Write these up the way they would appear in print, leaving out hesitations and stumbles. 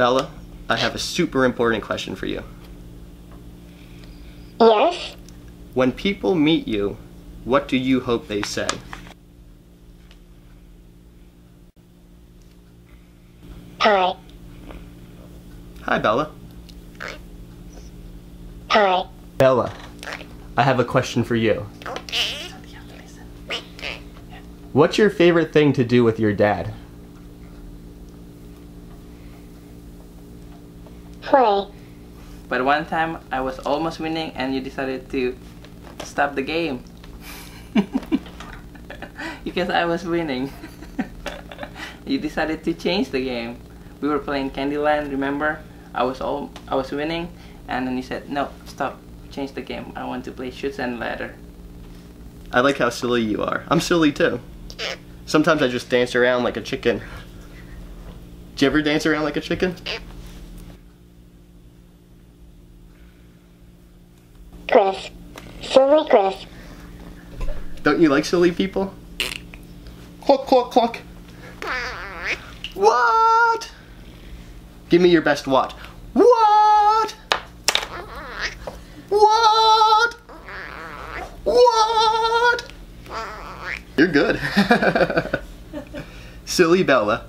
Bella, I have a super important question for you. Yes? When people meet you, what do you hope they say? Hi. Hi, Bella. Hi. Bella, I have a question for you. What's your favorite thing to do with your dad? Play. But one time I was almost winning and you decided to stop the game. Because I was winning. You decided to change the game. We were playing Candyland, remember? I was winning and then you said, no, stop, change the game. I want to play Chutes and Ladder. I like how silly you are. I'm silly too. Sometimes I just dance around like a chicken. Do you ever dance around like a chicken? Chris. Silly Chris. Don't you like silly people? Cluck, cluck, cluck. What? Give me your best what. What? What? What? You're good. Silly Bella.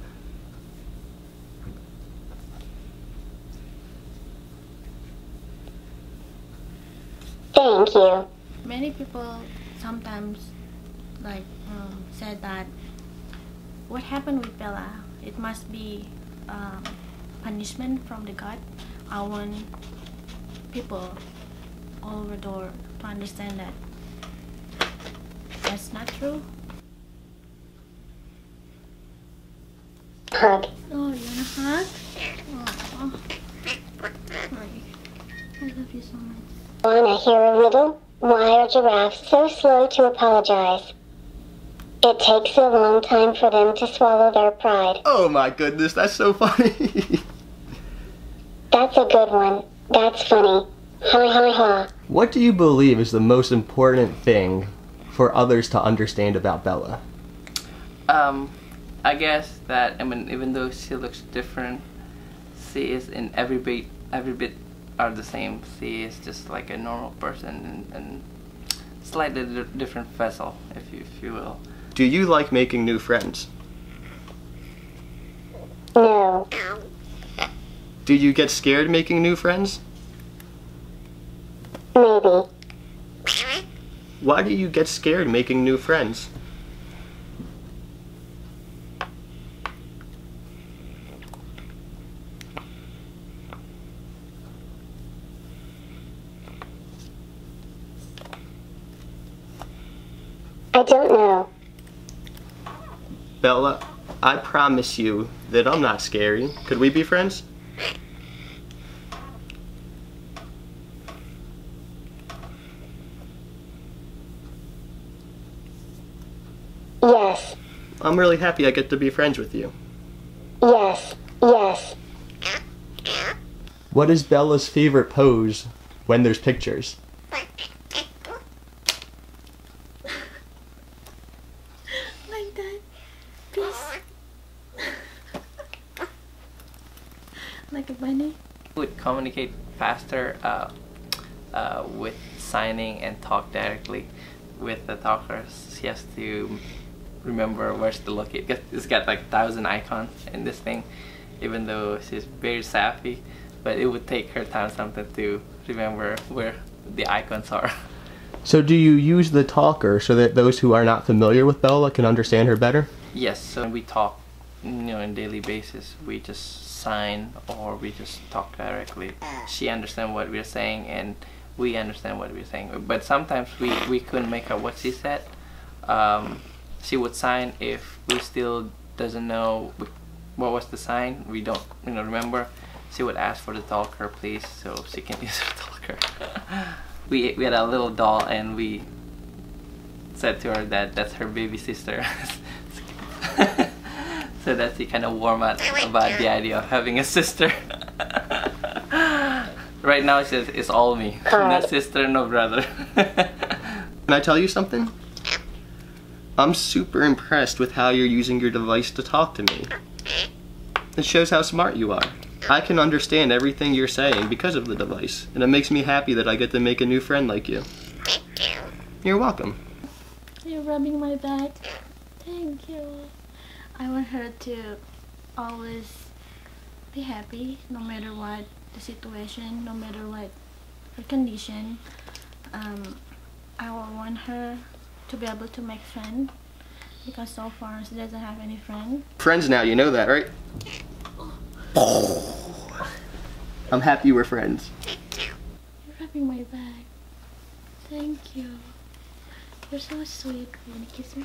Thank you. Many people sometimes like said that what happened with Bella, it must be punishment from the God. I want people all over the world to understand that that's not true. Hug. Oh, you wanna hug? Oh. I love you so much. Wanna hear a riddle? Why are giraffes so slow to apologize? It takes a long time for them to swallow their pride. Oh my goodness, that's so funny. That's a good one. That's funny. Ha ha ha. What do you believe is the most important thing for others to understand about Bella? I guess that, I mean, even though she looks different, she is in every bit are the same. She is just like a normal person and slightly different vessel, if you will. Do you like making new friends? No. Do you get scared making new friends? Maybe. Why do you get scared making new friends? I don't know. Bella, I promise you that I'm not scary. Could we be friends? Yes. I'm really happy I get to be friends with you. Yes, yes. What is Bella's favorite pose when there's pictures? Like a bunny? Would communicate faster with signing and talk directly with the talkers. She has to remember where to look. It's got like 1,000 icons in this thing, even though she's very savvy, but it would take her time sometimes to remember where the icons are. So do you use the talker so that those who are not familiar with Bella can understand her better? Yes, so when we talk, you know, on a daily basis, we just sign or we just talk directly. She understands what we're saying and we understand what we're saying. But sometimes we couldn't make out what she said. She would sign if we still doesn't know what was the sign. We don't, you know, remember. She would ask for the talker, please, so she can use the talker. We had a little doll and we said to her that that's her baby sister. So that she kind of warm up about the idea of having a sister. Right now, she says, it's all me. No sister, no brother. Can I tell you something? I'm super impressed with how you're using your device to talk to me. It shows how smart you are. I can understand everything you're saying because of the device, and it makes me happy that I get to make a new friend like you. Thank you. You're welcome. You're rubbing my back. Thank you. I want her to always be happy, no matter what the situation, no matter what her condition. I will want her to be able to make friends, because so far she doesn't have any friends. Friends now, you know that, right? Oh. I'm happy we're friends. You're rubbing my back. Thank you. You're so sweet. You wanna kiss me?